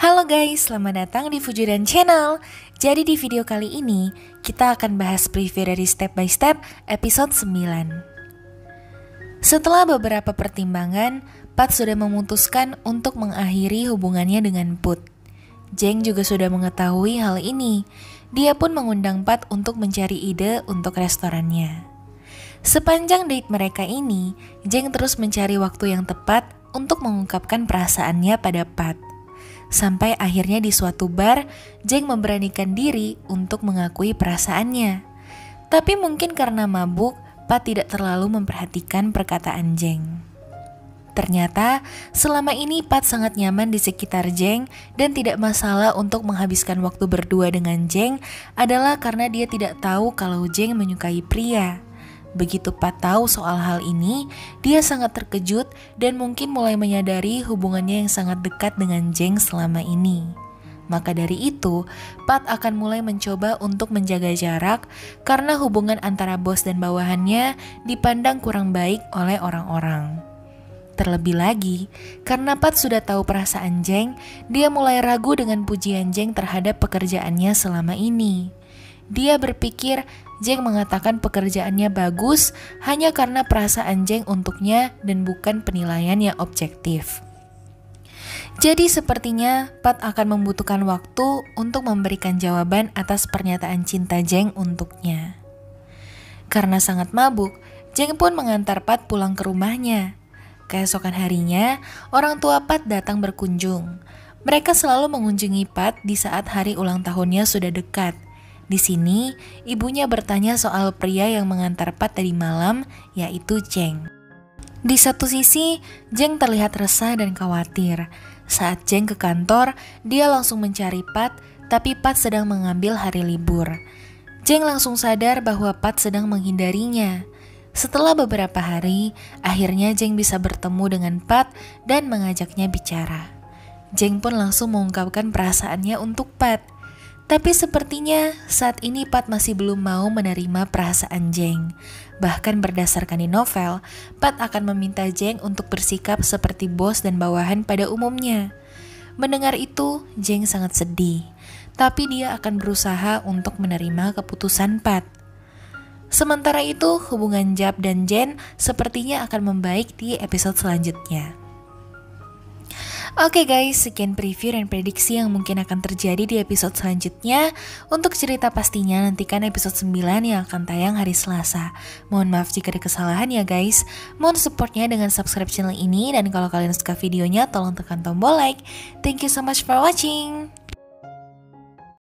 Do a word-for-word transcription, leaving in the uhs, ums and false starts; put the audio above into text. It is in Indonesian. Halo guys, selamat datang di FujoDan Channel. Jadi di video kali ini, kita akan bahas preview dari Step by Step episode sembilan. Setelah beberapa pertimbangan, Pat sudah memutuskan untuk mengakhiri hubungannya dengan Put. Jeng juga sudah mengetahui hal ini. Dia pun mengundang Pat untuk mencari ide untuk restorannya. Sepanjang date mereka ini, Jeng terus mencari waktu yang tepat untuk mengungkapkan perasaannya pada Pat. Sampai akhirnya di suatu bar, Jeng memberanikan diri untuk mengakui perasaannya. Tapi mungkin karena mabuk, Pat tidak terlalu memperhatikan perkataan Jeng. Ternyata, selama ini Pat sangat nyaman di sekitar Jeng dan tidak masalah untuk menghabiskan waktu berdua dengan Jeng adalah karena dia tidak tahu kalau Jeng menyukai pria. Begitu Pat tahu soal hal ini, dia sangat terkejut dan mungkin mulai menyadari hubungannya yang sangat dekat dengan Jeng selama ini. Maka dari itu, Pat akan mulai mencoba untuk menjaga jarak karena hubungan antara bos dan bawahannya dipandang kurang baik oleh orang-orang. Terlebih lagi, karena Pat sudah tahu perasaan Jeng, dia mulai ragu dengan pujian Jeng terhadap pekerjaannya selama ini. Dia berpikir Jeng mengatakan pekerjaannya bagus hanya karena perasaan Jeng untuknya dan bukan penilaian yang objektif. Jadi sepertinya Pat akan membutuhkan waktu untuk memberikan jawaban atas pernyataan cinta Jeng untuknya. Karena sangat mabuk, Jeng pun mengantar Pat pulang ke rumahnya. Keesokan harinya, orang tua Pat datang berkunjung. Mereka selalu mengunjungi Pat di saat hari ulang tahunnya sudah dekat. Di sini, ibunya bertanya soal pria yang mengantar Pat tadi malam, yaitu Jeng. Di satu sisi, Jeng terlihat resah dan khawatir. Saat Jeng ke kantor, dia langsung mencari Pat, tapi Pat sedang mengambil hari libur. Jeng langsung sadar bahwa Pat sedang menghindarinya. Setelah beberapa hari, akhirnya Jeng bisa bertemu dengan Pat dan mengajaknya bicara. Jeng pun langsung mengungkapkan perasaannya untuk Pat. Tapi sepertinya saat ini Pat masih belum mau menerima perasaan Jeng. Bahkan berdasarkan di novel, Pat akan meminta Jeng untuk bersikap seperti bos dan bawahan pada umumnya. Mendengar itu, Jeng sangat sedih. Tapi dia akan berusaha untuk menerima keputusan Pat. Sementara itu, hubungan Jab dan Jen sepertinya akan membaik di episode selanjutnya. Oke guys, sekian preview dan prediksi yang mungkin akan terjadi di episode selanjutnya. Untuk cerita pastinya nantikan episode sembilan yang akan tayang hari Selasa. Mohon maaf jika ada kesalahan ya guys. Mohon supportnya dengan subscribe channel ini. Dan kalau kalian suka videonya, tolong tekan tombol like. Thank you so much for watching.